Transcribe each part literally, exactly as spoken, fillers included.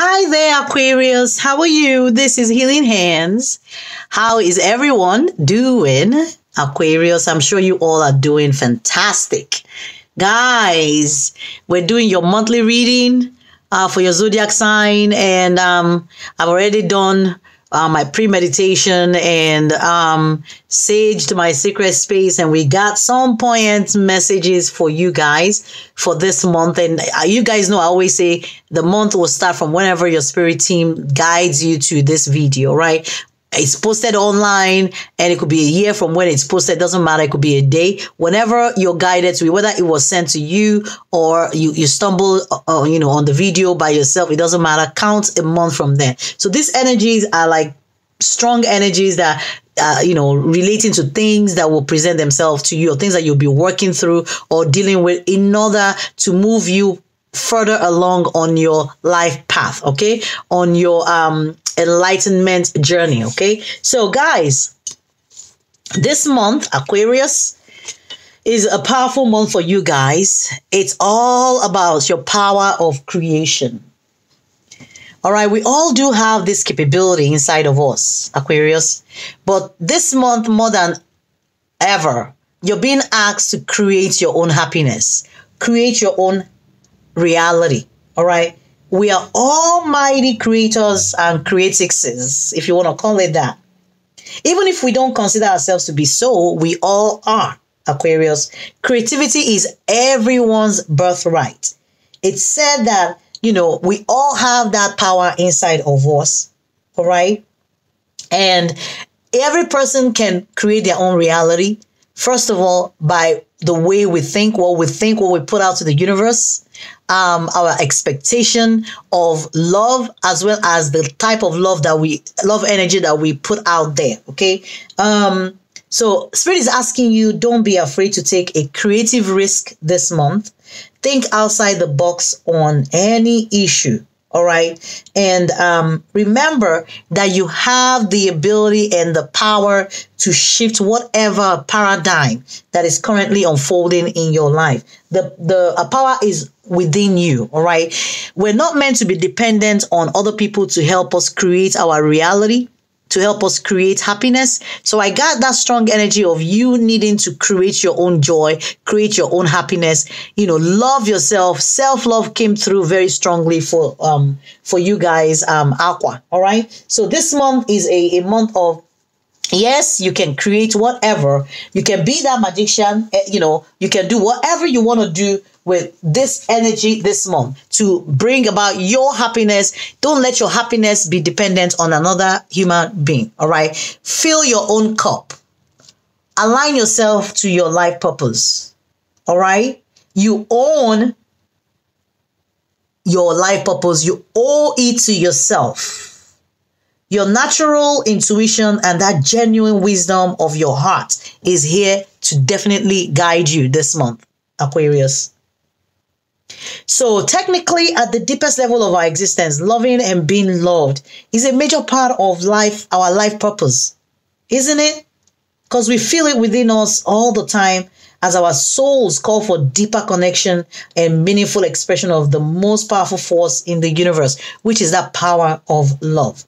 Hi there, Aquarius. How are you? This is Healing Hands. How is everyone doing? Aquarius, I'm sure you all are doing fantastic. Guys, we're doing your monthly reading uh, for your zodiac sign, and um, I've already done uh, my pre-meditation and um, saged my secret space, and we got some poignant messages for you guys for this month. And you guys know I always say the month will start from whenever your spirit team guides you to this video, right? It's posted online, and it could be a year from when it's posted. Doesn't matter. It could be a day. Whenever you're guided to it, whether it was sent to you or you, you stumble uh, you know, on the video by yourself, it doesn't matter. Count a month from then. So these energies are like strong energies that Uh, you know, relating to things that will present themselves to you, or things that you'll be working through or dealing with in order to move you further along on your life path, okay? On your um, enlightenment journey, okay? So, guys, this month, Aquarius, is a powerful month for you guys. It's all about your power of creation. All right, we all do have this capability inside of us, Aquarius. But this month, more than ever, you're being asked to create your own happiness, create your own reality. All right, we are almighty creators and creatixes, if you want to call it that. Even if we don't consider ourselves to be so, we all are, Aquarius. Creativity is everyone's birthright. It's said that, you know, we all have that power inside of us, all right? And every person can create their own reality, first of all, by the way we think, what we think, what we put out to the universe, um, our expectation of love, as well as the type of love that we, love energy that we put out there, okay? Um, so Spirit is asking you, don't be afraid to take a creative risk this month. Think outside the box on any issue, all right? And um, remember that you have the ability and the power to shift whatever paradigm that is currently unfolding in your life. The, the power is within you, all right? We're not meant to be dependent on other people to help us create our reality, to help us create happiness. So I got that strong energy of you needing to create your own joy, create your own happiness, you know, love yourself. Self-love came through very strongly for um for you guys, um, Aqua, all right? So this month is a, a month of, yes, you can create whatever. You can be that magician, you know, you can do whatever you want to do with this energy this month to bring about your happiness. Don't let your happiness be dependent on another human being, all right? Fill your own cup. Align yourself to your life purpose, all right? You own your life purpose. You owe it to yourself. Your natural intuition and that genuine wisdom of your heart is here to definitely guide you this month, Aquarius. So technically, at the deepest level of our existence, loving and being loved is a major part of life, our life purpose, isn't it? Because we feel it within us all the time as our souls call for deeper connection and meaningful expression of the most powerful force in the universe, which is that power of love.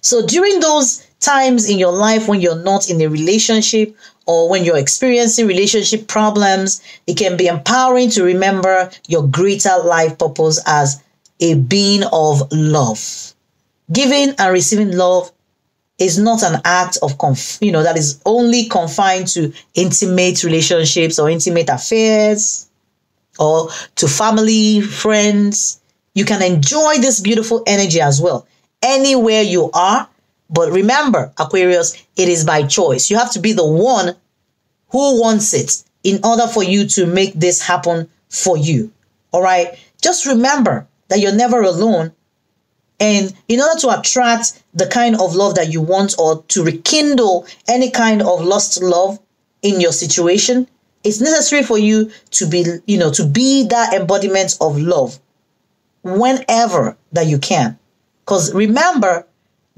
So during those times in your life when you're not in a relationship, or when you're experiencing relationship problems, it can be empowering to remember your greater life purpose as a being of love. Giving and receiving love is not an act of, conf you know, that is only confined to intimate relationships or intimate affairs or to family, friends. You can enjoy this beautiful energy as well, anywhere you are. But remember, Aquarius, it is by choice. You have to be the one who wants it in order for you to make this happen for you. All right? Just remember that you're never alone. And in order to attract the kind of love that you want, or to rekindle any kind of lost love in your situation, it's necessary for you to be, you know, to be that embodiment of love whenever that you can. Because remember,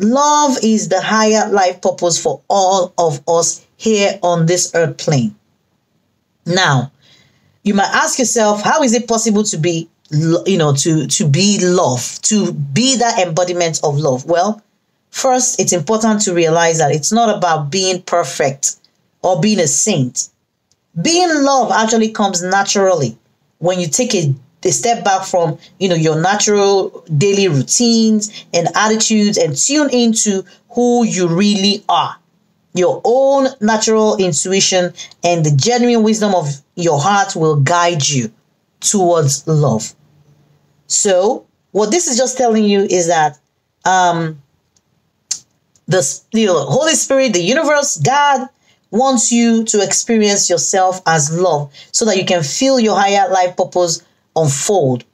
love is the higher life purpose for all of us here on this earth plane. Now, you might ask yourself, how is it possible to be you know, to, to be love, to be that embodiment of love? Well, first, it's important to realize that it's not about being perfect or being a saint. Being love actually comes naturally when you take a, a step back from, you know, your natural daily routines and attitudes and tune into who you really are, your own natural intuition, and the genuine wisdom of your heart will guide you towards love. So what this is just telling you is that um, the, you know, Holy Spirit, the universe, God wants you to experience yourself as love so that you can feel your higher life purpose unfold.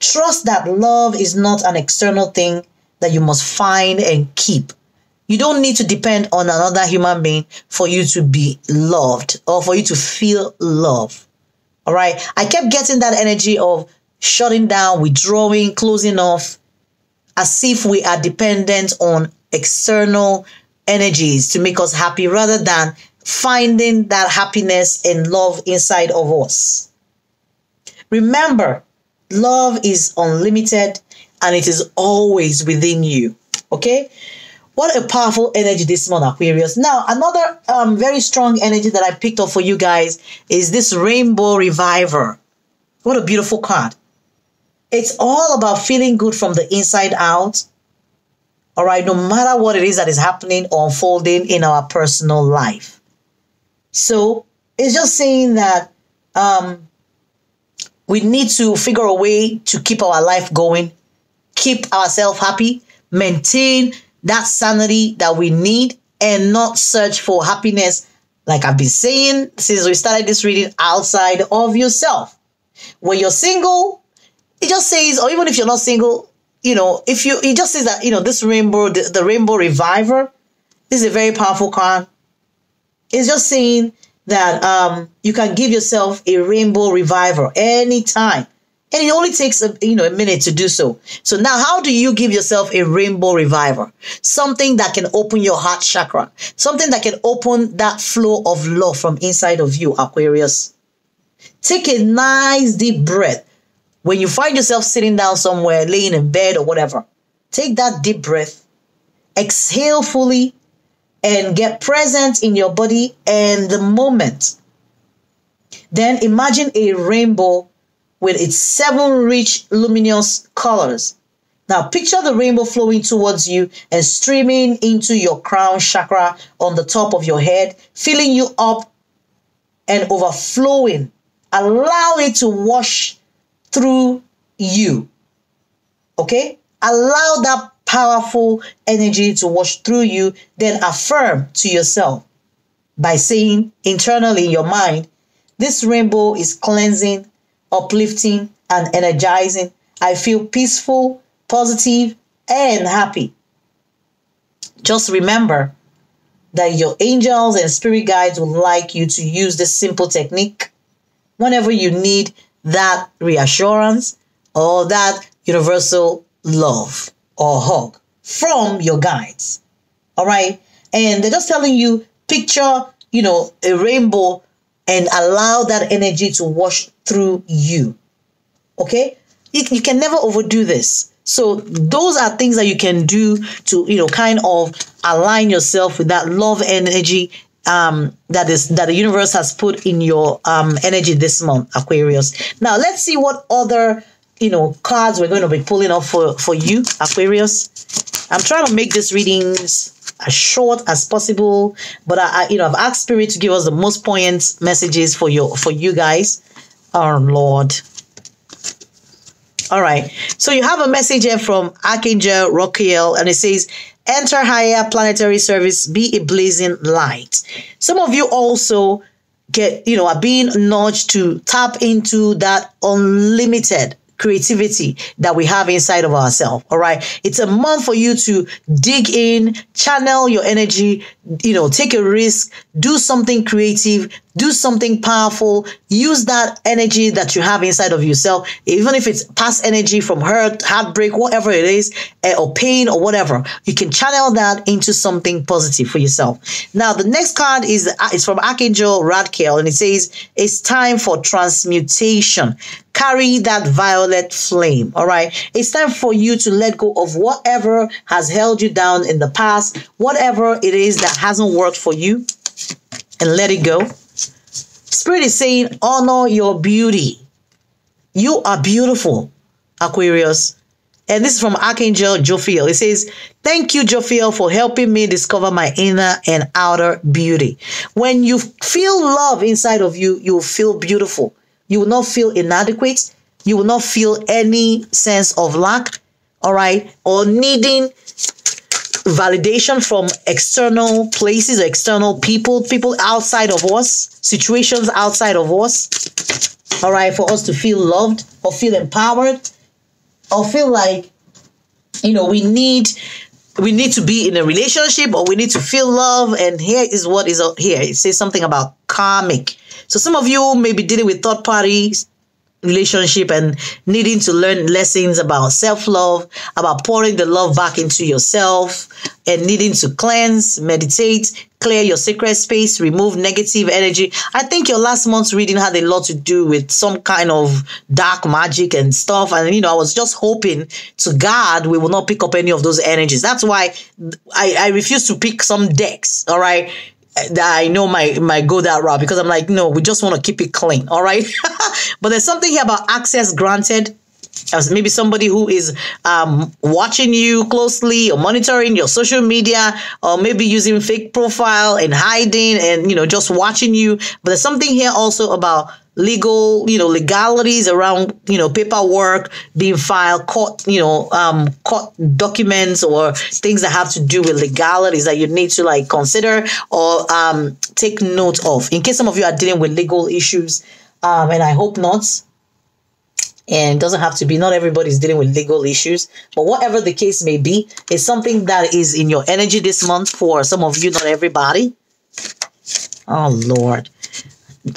Trust that love is not an external thing that you must find and keep. You don't need to depend on another human being for you to be loved or for you to feel love. All right. I kept getting that energy of shutting down, withdrawing, closing off, as if we are dependent on external energies to make us happy rather than finding that happiness and love inside of us. Remember, love is unlimited and it is always within you. Okay. What a powerful energy this month, Aquarius. Now, another um, very strong energy that I picked up for you guys is this Rainbow Reviver. What a beautiful card. It's all about feeling good from the inside out. All right, no matter what it is that is happening or unfolding in our personal life. So it's just saying that um, we need to figure a way to keep our life going, keep ourselves happy, maintain that sanity that we need, and not search for happiness, like I've been saying since we started this reading, outside of yourself. When you're single, it just says, or even if you're not single, you know, if you, it just says that, you know, this rainbow, the, the Rainbow Reviver, this is a very powerful card. It's just saying that um, you can give yourself a rainbow reviver anytime. And it only takes a, you know, a minute to do so. So now, how do you give yourself a rainbow reviver? Something that can open your heart chakra. Something that can open that flow of love from inside of you, Aquarius. Take a nice deep breath. When you find yourself sitting down somewhere, laying in bed or whatever, take that deep breath. Exhale fully and get present in your body and the moment. Then imagine a rainbow with its seven rich luminous colors. Now picture the rainbow flowing towards you and streaming into your crown chakra on the top of your head, filling you up and overflowing. Allow it to wash through you. Okay? Allow that powerful energy to wash through you, then affirm to yourself by saying internally in your mind, this rainbow is cleansing, uplifting and energizing. I feel peaceful, positive, and happy. Just remember that your angels and spirit guides would like you to use this simple technique whenever you need that reassurance or that universal love or hug from your guides. All right. And they're just telling you, picture, you know, a rainbow and allow that energy to wash through you. Okay? You, you can never overdo this. So those are things that you can do to, you know, kind of align yourself with that love energy um, that is that the universe has put in your um, energy this month, Aquarius. Now, let's see what other, you know, cards we're going to be pulling up for, for you, Aquarius. I'm trying to make these readings as short as possible, but I, I you know I've asked Spirit to give us the most poignant messages for your for you guys. Oh Lord. All right, so you have a message here from Archangel Rockiel, and it says, enter higher planetary service, be a blazing light. Some of you also get, you know, are being nudged to tap into that unlimited creativity that we have inside of ourselves. All right. It's a month for you to dig in, channel your energy, you know, take a risk, do something creative, do something powerful, use that energy that you have inside of yourself, even if it's past energy from hurt, heartbreak, whatever it is, or pain or whatever, you can channel that into something positive for yourself. Now, the next card is, it's from Archangel Radkiel, and it says, it's time for transmutation. Carry that violet flame, all right? It's time for you to let go of whatever has held you down in the past, whatever it is that hasn't worked for you, and let it go. Spirit is saying, honor your beauty. You are beautiful, Aquarius. And this is from Archangel Jophiel. It says, thank you, Jophiel, for helping me discover my inner and outer beauty. When you feel love inside of you, you will feel beautiful. You will not feel inadequate. You will not feel any sense of lack, all right, or needing validation from external places, external people, people outside of us, situations outside of us, all right, for us to feel loved or feel empowered or feel like, you know, we need... We need to be in a relationship, or we need to feel love. And here is what is here. It says something about karmic. So some of you may be dealing with third parties, relationship, and needing to learn lessons about self-love, about pouring the love back into yourself, and needing to cleanse, meditate, clear your sacred space, remove negative energy. I think your last month's reading had a lot to do with some kind of dark magic and stuff. And, you know, I was just hoping to God we will not pick up any of those energies. That's why I, I refuse to pick some decks, all right? I know my, my go that route, because I'm like, no, we just want to keep it clean, all right? But there's something here about access granted. As maybe somebody who is um, watching you closely or monitoring your social media, or maybe using fake profile and hiding and, you know, just watching you. But there's something here also about legal, you know, legalities around, you know, paperwork being filed, court, you know, um, court documents or things that have to do with legalities that you need to like consider or um, take note of. In case some of you are dealing with legal issues, um, and I hope not. And it doesn't have to be, not everybody's dealing with legal issues, but whatever the case may be, it's something that is in your energy this month for some of you, not everybody. Oh, Lord.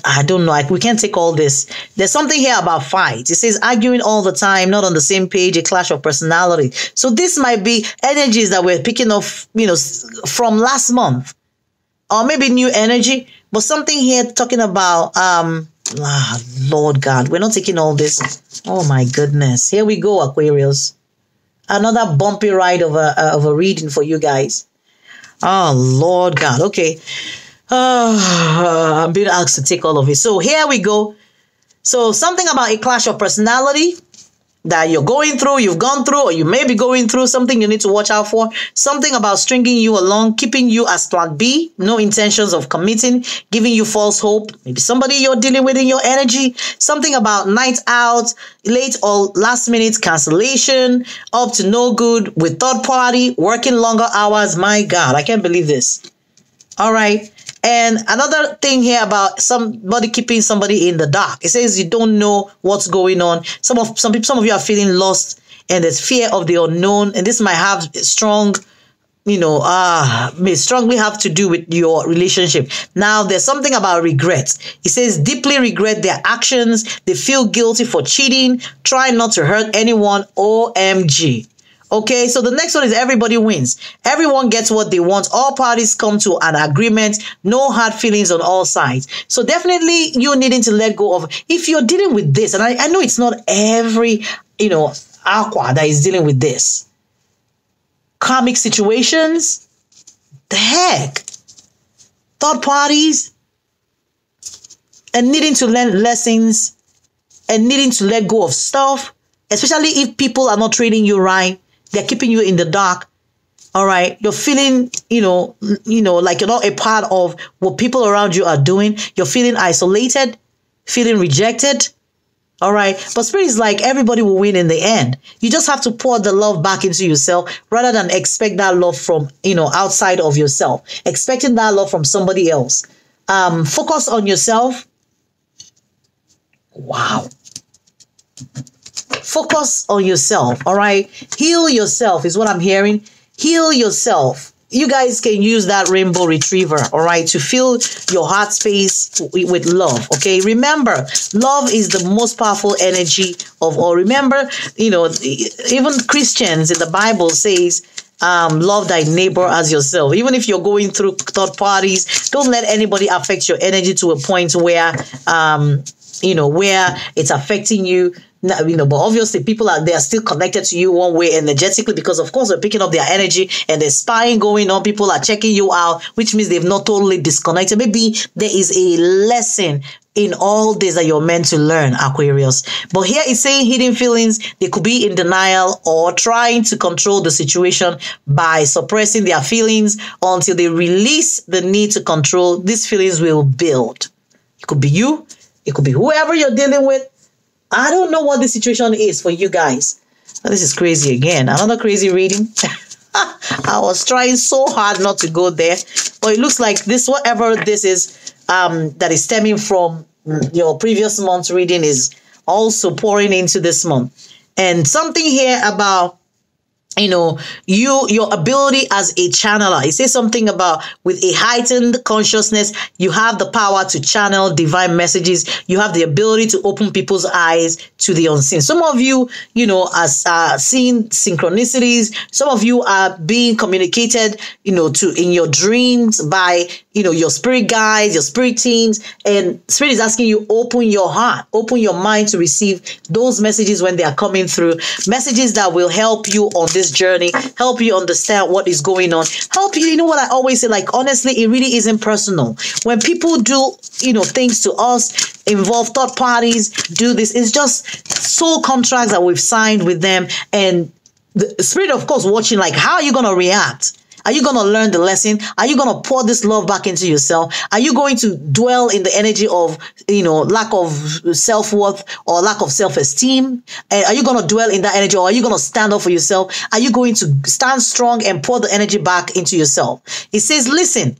I don't know. I, we can't take all this. There's something here about fights. It says arguing all the time, not on the same page, a clash of personality. So this might be energies that we're picking up, you know, from last month, or maybe new energy, but something here talking about, um, ah, Lord God, we're not taking all this. Oh my goodness. Here we go, Aquarius. Another bumpy ride of a, of a reading for you guys. Oh, Lord God. Okay. Uh, I'm being asked to take all of it. So here we go. So something about a clash of personality that you're going through, you've gone through, or you may be going through, something you need to watch out for. Something about stringing you along, keeping you as plan B, no intentions of committing, giving you false hope. Maybe somebody you're dealing with in your energy. Something about night out, late or last minute cancellation, up to no good with third party, working longer hours. My God, I can't believe this. All right. And another thing here about somebody keeping somebody in the dark. It says you don't know what's going on. Some of some people, some of you are feeling lost, and there's fear of the unknown. And this might have strong, you know, uh, may strongly have to do with your relationship. Now, there's something about regret. It says deeply regret their actions. They feel guilty for cheating. Try not to hurt anyone. O M G. Okay, so the next one is everybody wins. Everyone gets what they want. All parties come to an agreement. No hard feelings on all sides. So definitely you're needing to let go of, if you're dealing with this, and I, I know it's not every, you know, aqua that is dealing with this. Karmic situations, the heck, third parties, and needing to learn lessons, and needing to let go of stuff, especially if people are not treating you right. They're keeping you in the dark, all right? You're feeling, you know, you know, like you're not a part of what people around you are doing. You're feeling isolated, feeling rejected, all right? But Spirit is like, everybody will win in the end. You just have to pour the love back into yourself rather than expect that love from, you know, outside of yourself, expecting that love from somebody else. Um, focus on yourself. Wow. Focus on yourself, all right? Heal yourself is what I'm hearing. Heal yourself. you guys can use that rainbow retriever, all right, to fill your heart space with love, okay? Remember, love is the most powerful energy of all. Remember, you know, even Christians in the Bible says, um, love thy neighbor as yourself. Even if you're going through third parties, don't let anybody affect your energy to a point where, um, you know, where it's affecting you. You know, but obviously people are, they are still connected to you one way energetically, because of course they're picking up their energy and there's spying going on. People are checking you out, which means they've not totally disconnected. Maybe there is a lesson in all this that you're meant to learn, Aquarius. But here it's saying hidden feelings. They could be in denial or trying to control the situation by suppressing their feelings until they release the need to control. These feelings will build. It could be you. It could be whoever you're dealing with. I don't know what the situation is for you guys. Oh, this is crazy again. Another crazy reading. I was trying so hard not to go there. But it looks like this, whatever this is um, that is stemming from your previous month's reading is also pouring into this month. And something here about, you know, you, your ability as a channeler. It says something about with a heightened consciousness, you have the power to channel divine messages. You have the ability to open people's eyes to the unseen. Some of you, you know, are, are seeing synchronicities. Some of you are being communicated, you know, to in your dreams by, you know, your spirit guides, your spirit teams. And spirit is asking you, open your heart, open your mind to receive those messages when they are coming through. Messages that will help you on this journey, help you understand what is going on, help you, you know what I always say, like, honestly, it really isn't personal. When people do, you know, things to us, involve third parties, do this, it's just soul contracts that we've signed with them. And the spirit, of course, watching, like, how are you going to react? Are you going to learn the lesson? Are you going to pour this love back into yourself? Are you going to dwell in the energy of, you know, lack of self-worth or lack of self-esteem? Are you going to dwell in that energy, or are you going to stand up for yourself? Are you going to stand strong and pour the energy back into yourself? It says, listen.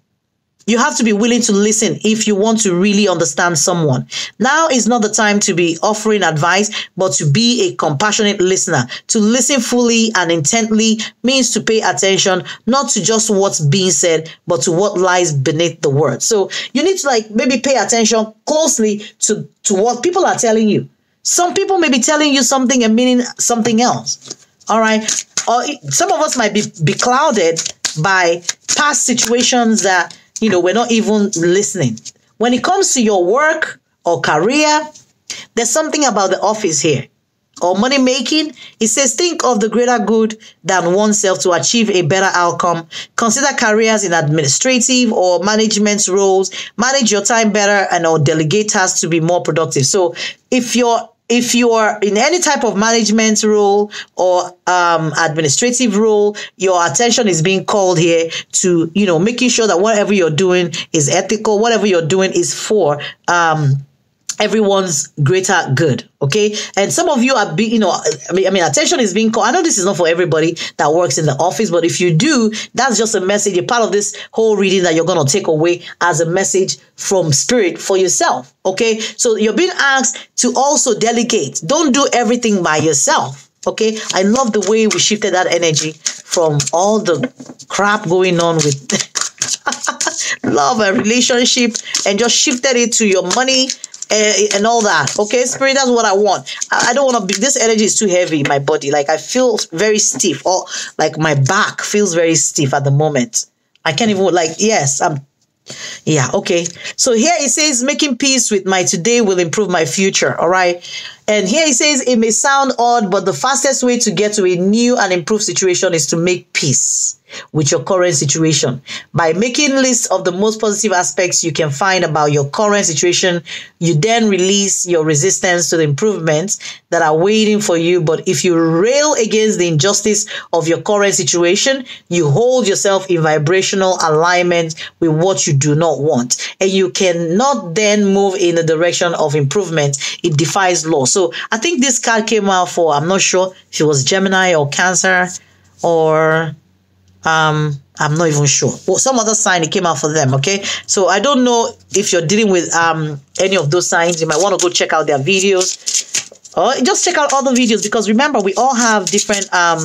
You have to be willing to listen if you want to really understand someone. Now is not the time to be offering advice, but to be a compassionate listener. To listen fully and intently means to pay attention, not to just what's being said, but to what lies beneath the words. So you need to, like, maybe pay attention closely to, to what people are telling you. Some people may be telling you something and meaning something else. All right. Or some of us might be, be clouded by past situations that, you know, we're not even listening. When it comes to your work or career, there's something about the office here. Or money making, it says, think of the greater good than oneself to achieve a better outcome. Consider careers in administrative or management roles. Manage your time better and or delegate tasks to be more productive. So if you're If you are in any type of management role or um, administrative role, your attention is being called here to, you know, making sure that whatever you're doing is ethical, whatever you're doing is for um, everyone's greater good. Okay. And some of you are being, you know, I mean, I mean, attention is being called. I know this is not for everybody that works in the office, but if you do, that's just a message, a part of this whole reading that you're going to take away as a message from spirit for yourself. Okay. So you're being asked to also delegate. Don't do everything by yourself. Okay. I love the way we shifted that energy from all the crap going on with love and relationship and just shifted it to your money. And, and all that. Okay, spirit, that's what I want. I, I don't want to be, this energy is too heavy in my body. Like, I feel very stiff, or like my back feels very stiff at the moment. I can't even, like, yes, I'm, yeah, okay. So here it says, making peace with my today will improve my future, all right? And here it says, it may sound odd, but the fastest way to get to a new and improved situation is to make peace with your current situation. By making lists of the most positive aspects you can find about your current situation, you then release your resistance to the improvements that are waiting for you. But if you rail against the injustice of your current situation, you hold yourself in vibrational alignment with what you do not want. And you cannot then move in the direction of improvement. It defies law. So I think this card came out for, I'm not sure if it was Gemini or Cancer or... Um, I'm not even sure. Well, some other sign, it came out for them, okay? So I don't know if you're dealing with um any of those signs. You might want to go check out their videos. Or just check out other videos, because remember, we all have different um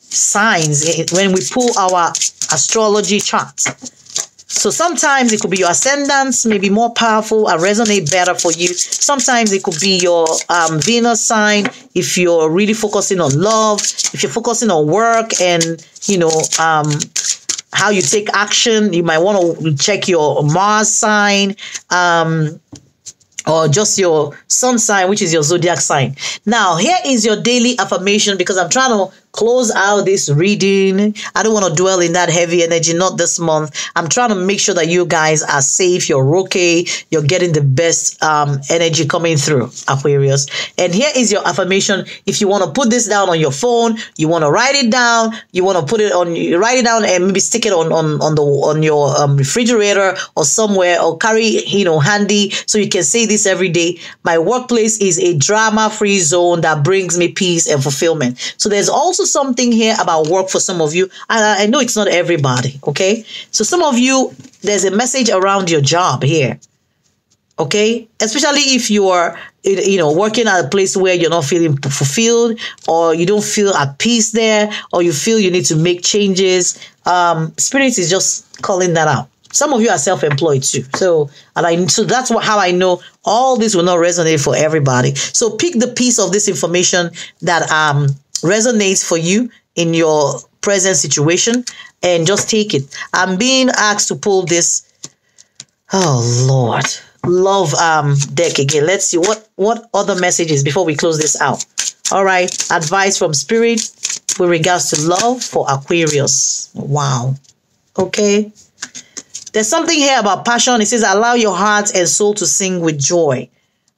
signs when we pull our astrology chart. So sometimes it could be your ascendants, maybe more powerful, or resonate better for you. Sometimes it could be your um, Venus sign, if you're really focusing on love, if you're focusing on work and, you know, um, how you take action. You might want to check your Mars sign, um, or just your sun sign, which is your zodiac sign. Now, here is your daily affirmation, because I'm trying to close out this reading. I don't want to dwell in that heavy energy, not this month. I'm trying to make sure that you guys are safe, you're okay, you're getting the best um, energy coming through, Aquarius. And here is your affirmation. If you want to put this down on your phone, you want to write it down, you want to put it on, you write it down and maybe stick it on, on, on, the, on your um, refrigerator or somewhere, or carry, you know, handy, so you can say this every day. My workplace is a drama-free zone that brings me peace and fulfillment. So there's also something here about work for some of you. I, I know it's not everybody, okay? So some of you, there's a message around your job here, okay? Especially if you are, you know, working at a place where you're not feeling fulfilled, or you don't feel at peace there, or you feel you need to make changes. Um, Spirit is just calling that out. Some of you are self-employed too. So, and I, so that's what, how I know all this will not resonate for everybody. So pick the piece of this information that um. resonates for you in your present situation and just take it. I'm being asked to pull this, oh Lord, love um deck again. Let's see what what other messages before we close this out. All right, advice from Spirit with regards to love for Aquarius. Wow. Okay, there's something here about passion. It says allow your heart and soul to sing with joy.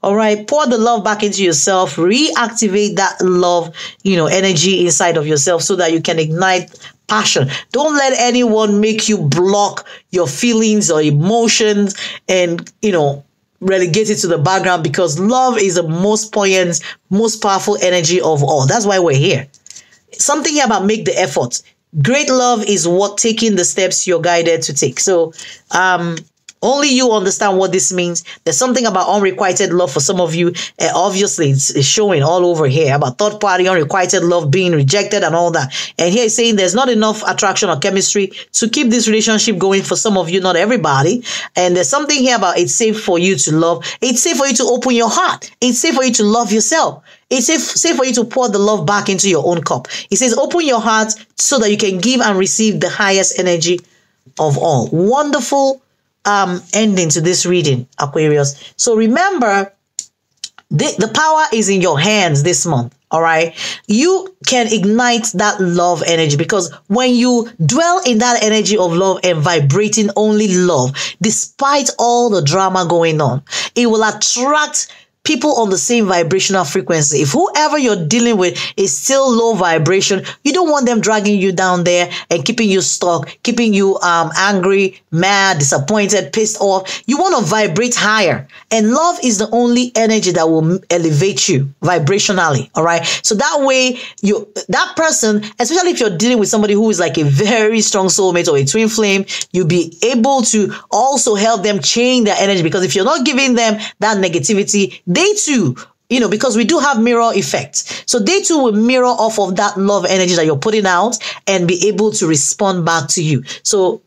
All right, pour the love back into yourself. Reactivate that love, you know, energy inside of yourself so that you can ignite passion. Don't let anyone make you block your feelings or emotions and, you know, relegate it to the background, because love is the most poignant, most powerful energy of all. That's why we're here. Something here about make the effort. Great love is what taking the steps you're guided to take. So, um... only you understand what this means. There's something about unrequited love for some of you. Uh, obviously, it's, it's showing all over here about third party, unrequited love, being rejected and all that. And here it's saying there's not enough attraction or chemistry to keep this relationship going for some of you, not everybody. And there's something here about it's safe for you to love. It's safe for you to open your heart. It's safe for you to love yourself. It's safe, safe for you to pour the love back into your own cup. It says open your heart so that you can give and receive the highest energy of all. Wonderful Um, ending to this reading, Aquarius. So remember, the, the power is in your hands this month, all right? You can ignite that love energy, because when you dwell in that energy of love and vibrating only love, despite all the drama going on, it will attract people on the same vibrational frequency. If whoever you're dealing with is still low vibration, you don't want them dragging you down there and keeping you stuck, keeping you um, angry, mad, disappointed, pissed off. You want to vibrate higher. And love is the only energy that will elevate you vibrationally. All right. So that way, you that person, especially if you're dealing with somebody who is like a very strong soulmate or a twin flame, you'll be able to also help them change their energy, because if you're not giving them that negativity, they too, you know, because we do have mirror effects. So they too will mirror off of that love energy that you're putting out and be able to respond back to you. So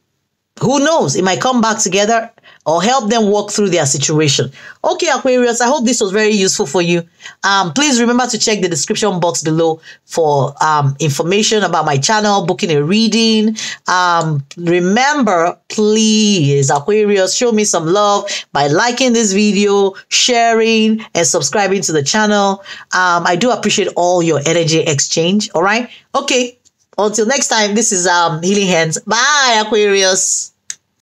who knows? It might come back together or help them walk through their situation. Okay, Aquarius, I hope this was very useful for you. Um, please remember to check the description box below for um, information about my channel, booking a reading. Um, remember, please, Aquarius, show me some love by liking this video, sharing, and subscribing to the channel. Um, I do appreciate all your energy exchange, all right? Okay, until next time, this is um, Healing Hands. Bye, Aquarius.